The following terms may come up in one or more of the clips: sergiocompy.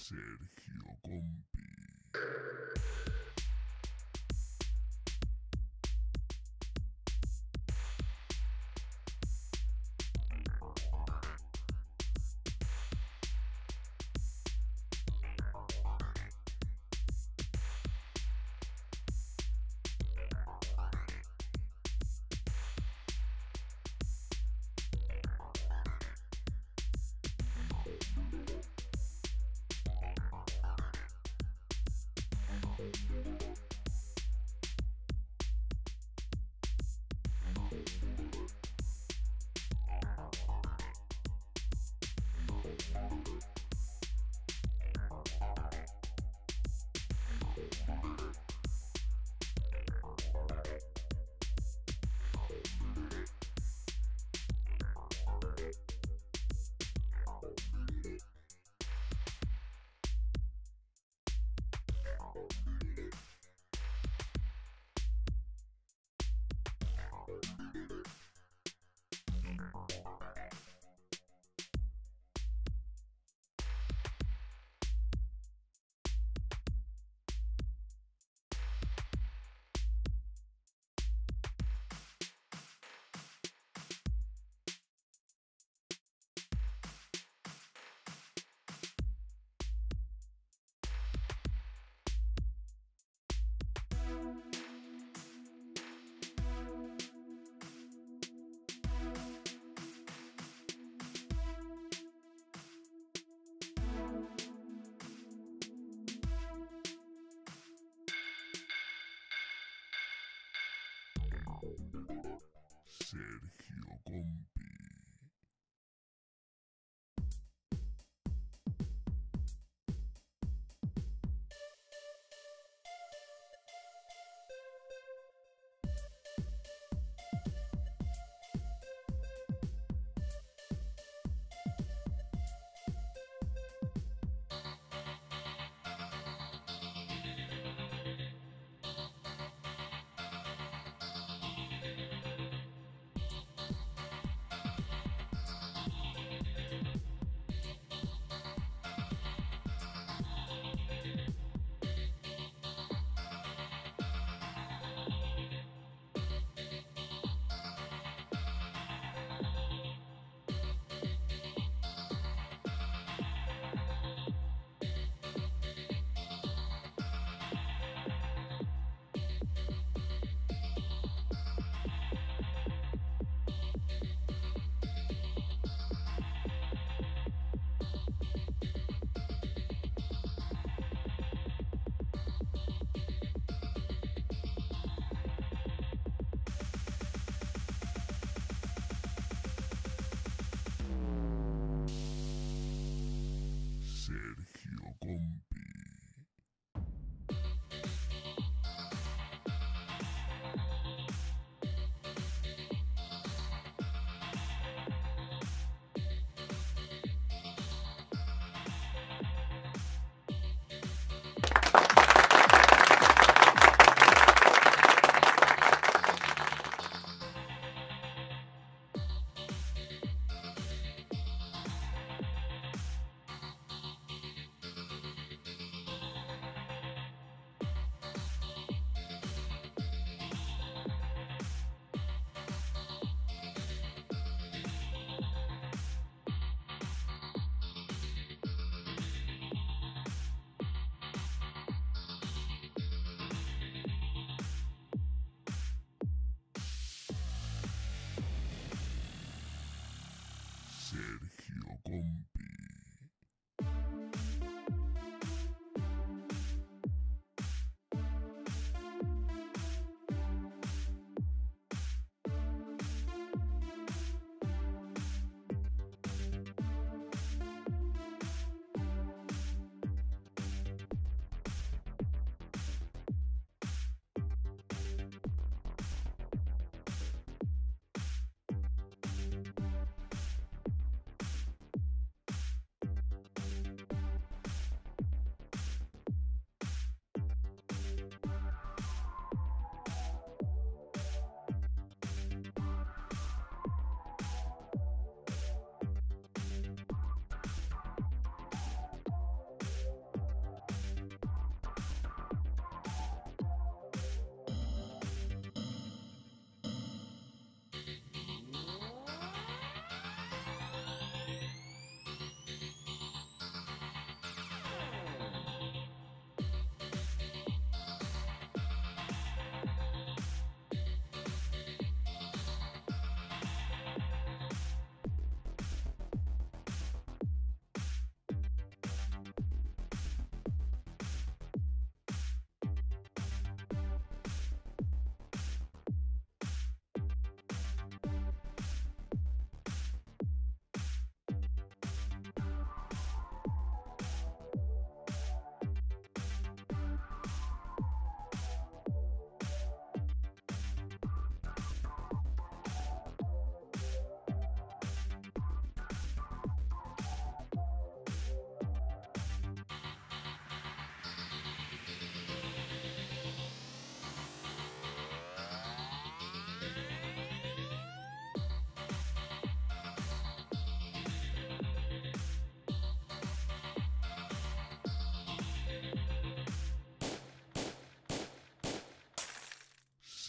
Sergiocompy. Sergiocompy.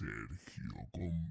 sergiocompy.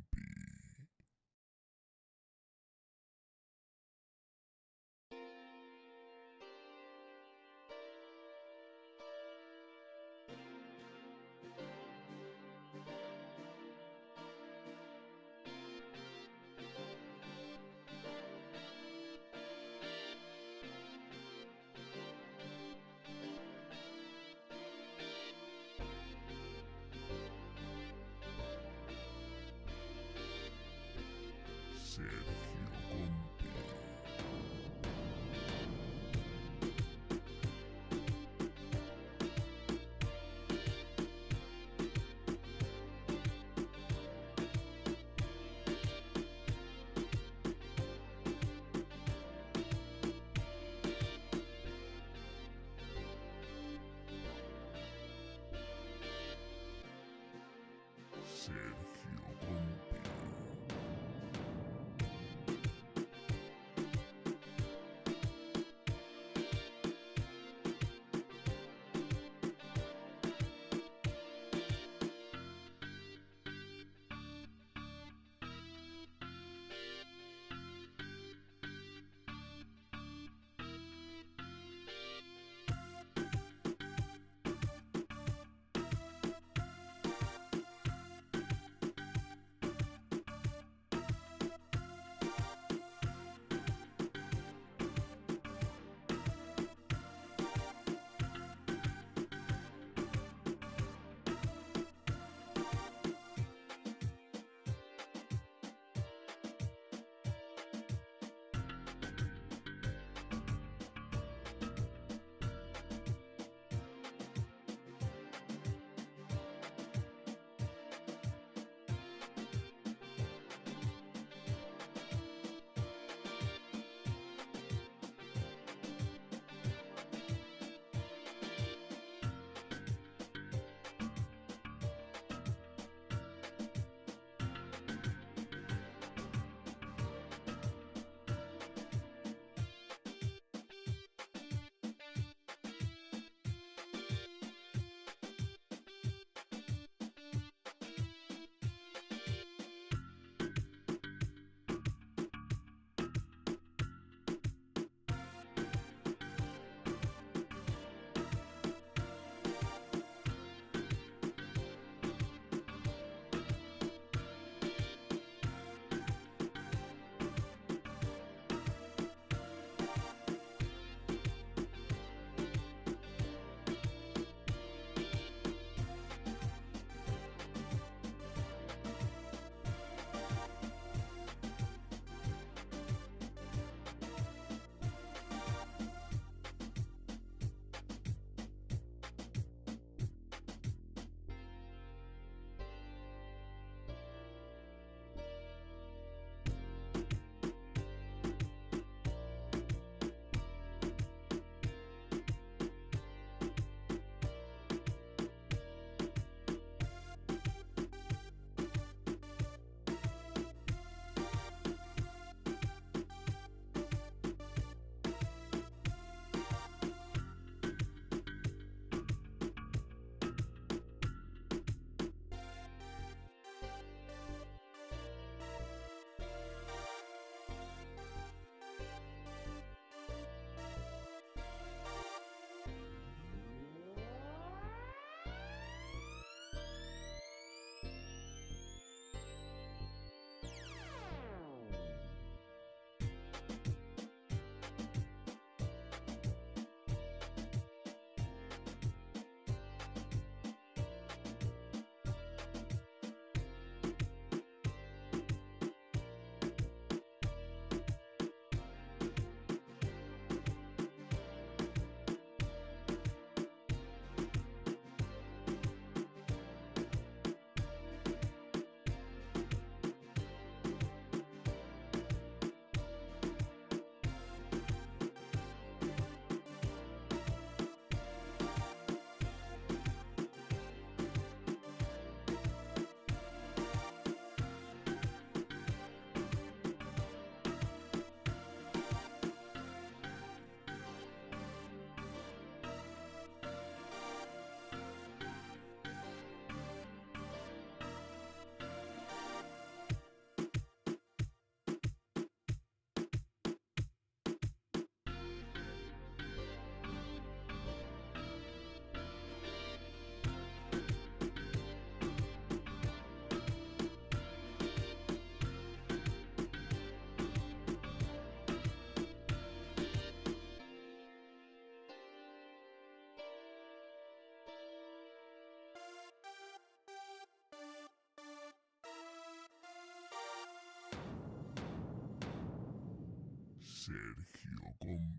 sergiocompy.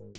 Sergiocompy.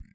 Sergiocompy.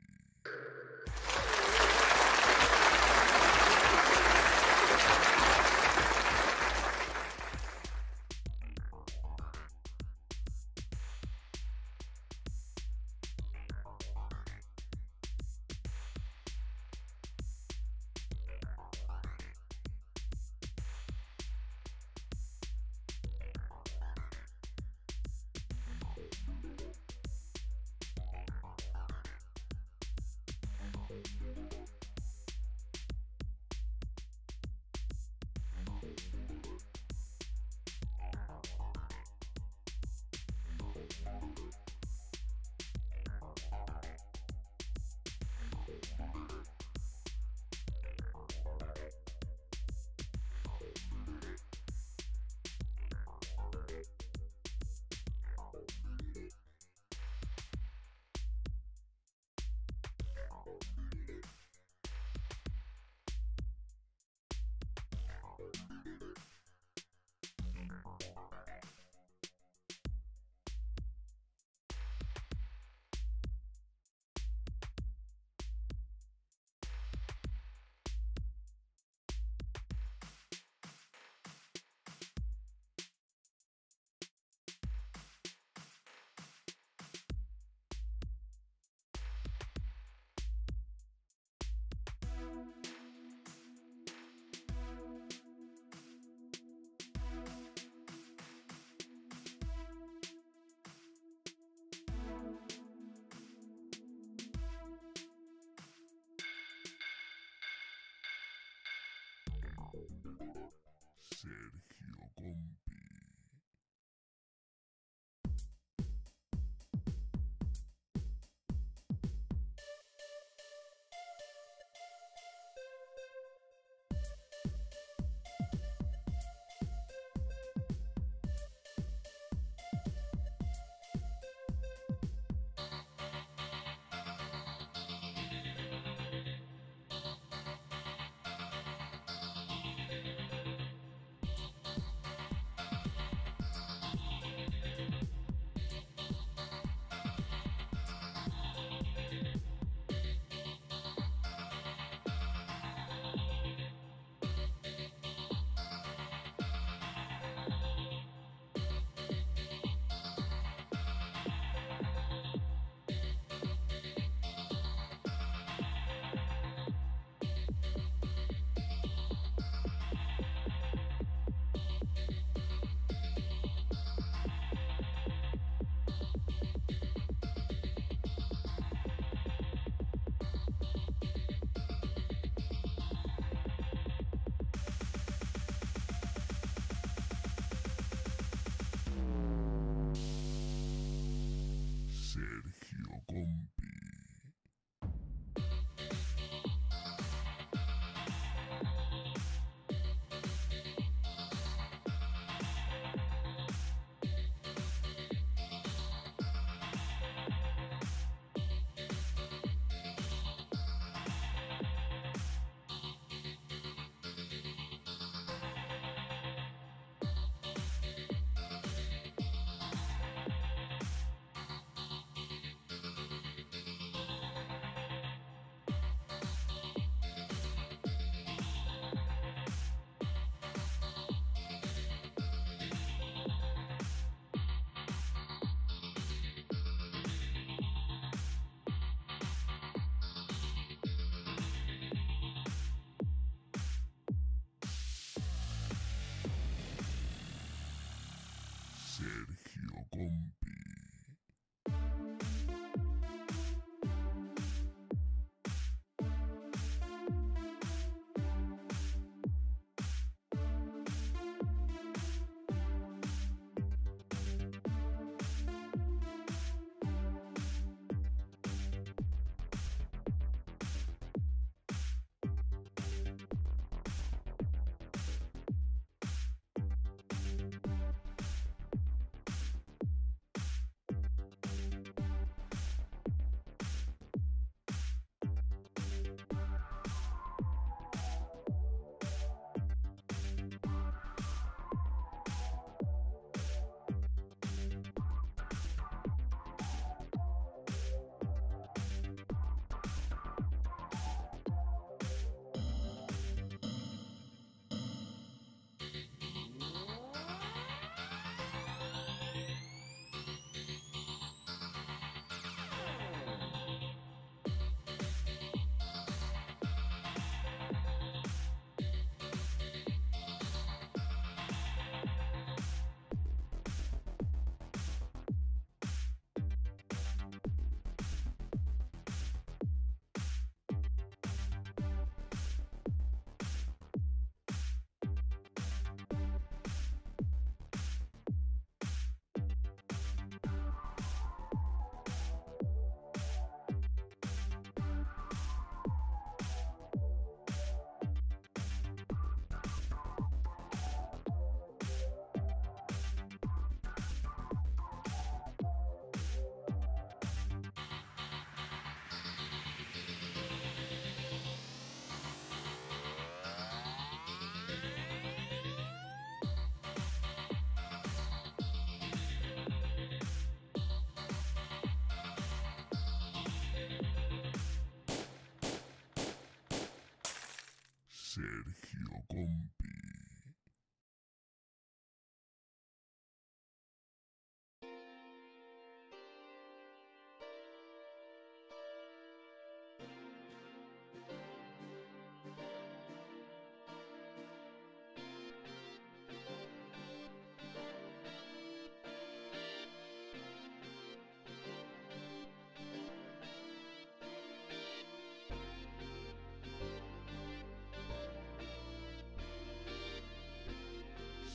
sergiocompy.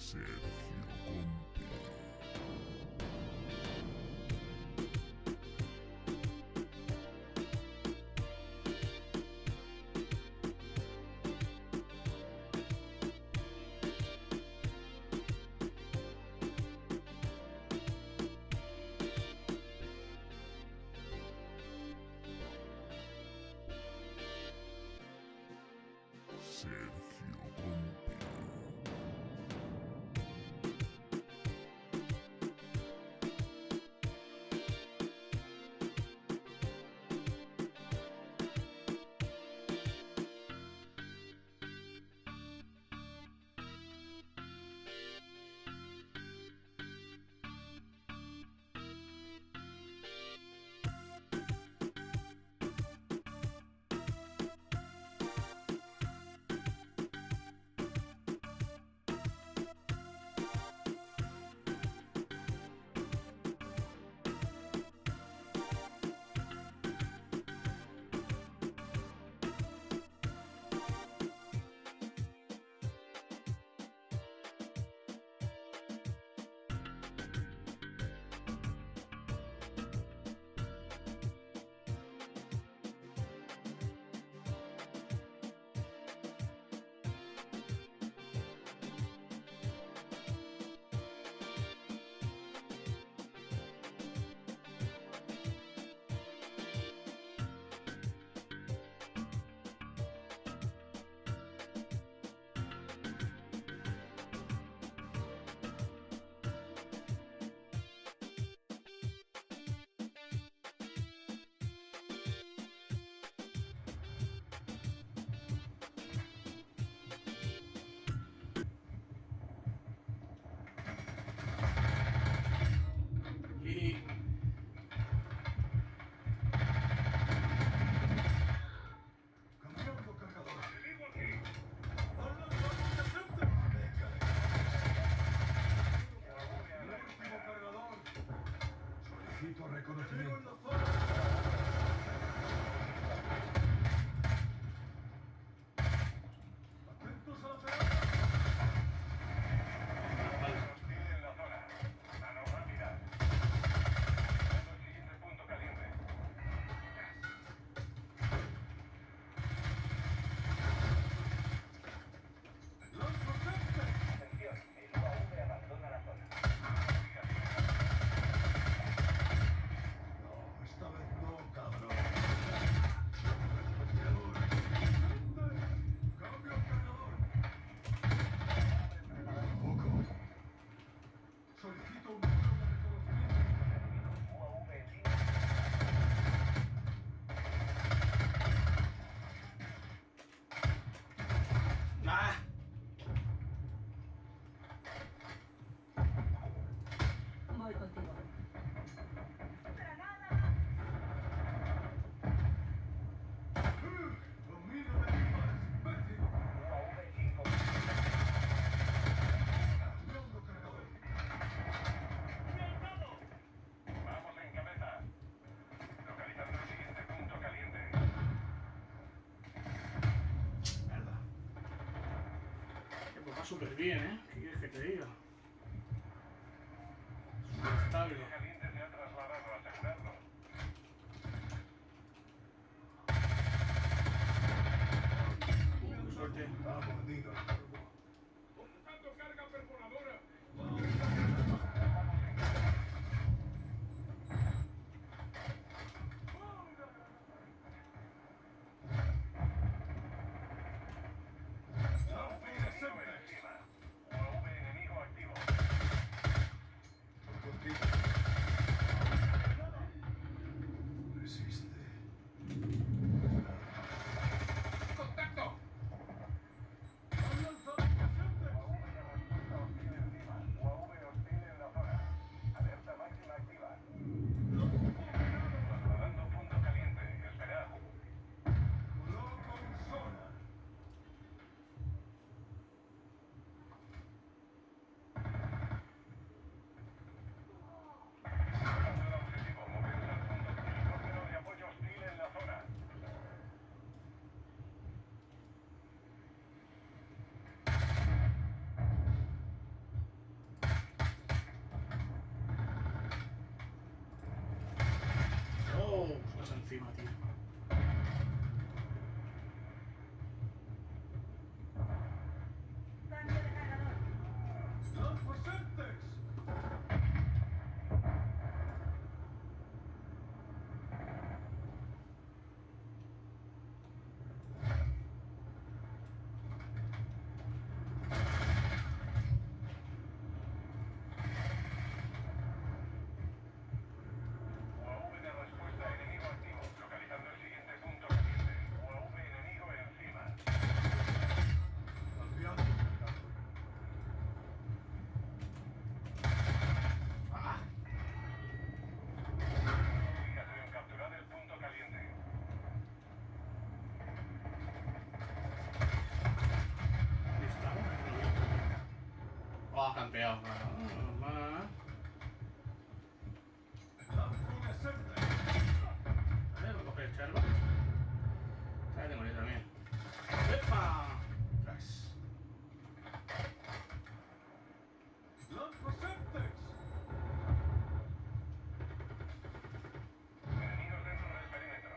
Sergiocompy. Sergiocompy. súper bien, ¿eh? ¿Qué quieres que te diga? Súper estable. Qué suerte. Encima, tío. ¡Están presentes! Campeado, normal. Vale, voy a coger el charla. Ahí tengo yo también. ¡Epa! Atrás. ¡Los presentes! Bienvenidos dentro del perímetro.